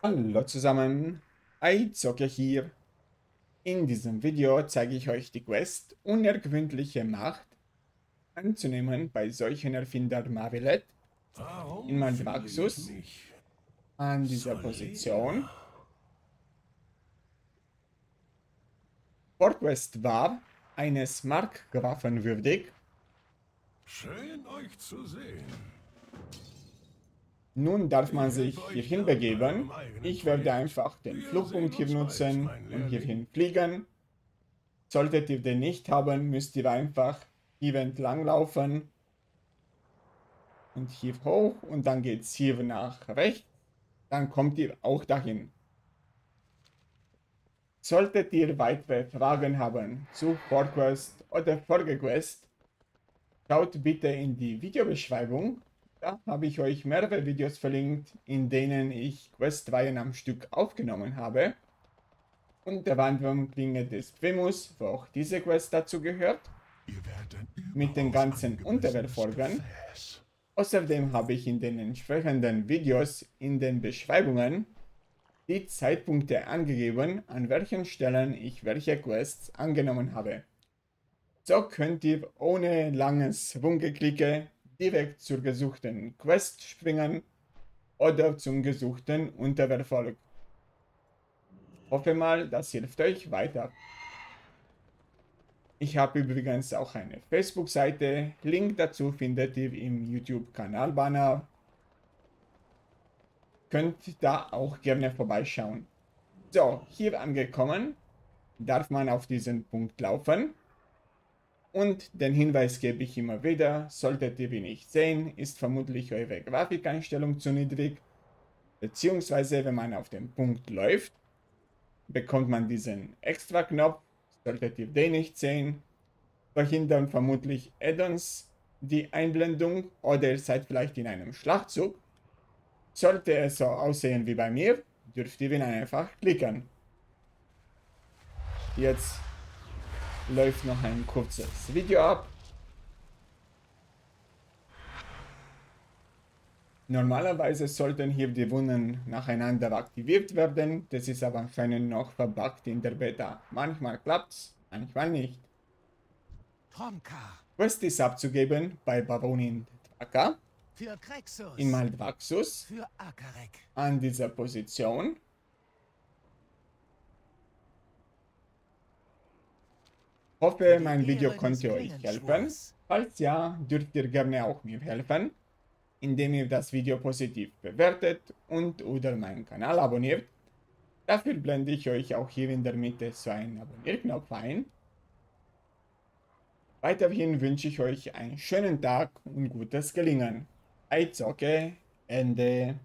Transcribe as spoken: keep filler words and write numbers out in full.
Hallo zusammen, iZocke hier. In diesem Video zeige ich euch die Quest Unergründliche Macht anzunehmen bei solchen Erfinder Marilith in Maldraxxus an dieser Position. FordQuest war eines Markgrafen würdig. Schön euch zu sehen. Nun darf man sich hierhin begeben. Ich werde einfach den Flugpunkt hier nutzen und hierhin fliegen. Solltet ihr den nicht haben, müsst ihr einfach hier entlang laufen. Und hier hoch und dann geht es hier nach rechts. Dann kommt ihr auch dahin. Solltet ihr weitere Fragen haben zu FordQuest oder FolgeQuest, schaut bitte in die Videobeschreibung. Da habe ich euch mehrere Videos verlinkt, in denen ich Questreihen am Stück aufgenommen habe. Und der Wandwurm Klinge des Primus, wo auch diese Quest dazu gehört, mit den ganzen Unterverfolgern. Außerdem habe ich in den entsprechenden Videos in den Beschreibungen die Zeitpunkte angegeben, an welchen Stellen ich welche Quests angenommen habe. So könnt ihr ohne langes Rumgeklicke direkt zur gesuchten Quest springen oder zum gesuchten Unterverfolg. Hoffe mal, das hilft euch weiter. Ich habe übrigens auch eine Facebook-Seite, Link dazu findet ihr im YouTube-Kanal-Banner. Könnt da auch gerne vorbeischauen. So, hier angekommen, darf man auf diesen Punkt laufen. Und den Hinweis gebe ich immer wieder, solltet ihr ihn nicht sehen, ist vermutlich eure Grafikeinstellung zu niedrig, beziehungsweise wenn man auf den Punkt läuft, bekommt man diesen extra Knopf, solltet ihr den nicht sehen, verhindern vermutlich Addons die Einblendung oder ihr seid vielleicht in einem Schlachtzug. Sollte es so aussehen wie bei mir, dürft ihr ihn einfach klicken. Jetzt läuft noch ein kurzes Video ab. Normalerweise sollten hier die Wunden nacheinander aktiviert werden. Das ist aber anscheinend noch verbuggt in der Beta. Manchmal klappt's, manchmal nicht. Quest ist abzugeben bei Baronin Draka in Maldraxxus an dieser Position. Hoffe, mein Video konnte euch helfen. Falls ja, dürft ihr gerne auch mir helfen, indem ihr das Video positiv bewertet und oder meinen Kanal abonniert. Dafür blende ich euch auch hier in der Mitte so einen Abonnierknopf ein. Weiterhin wünsche ich euch einen schönen Tag und gutes Gelingen. iZocke, Ende.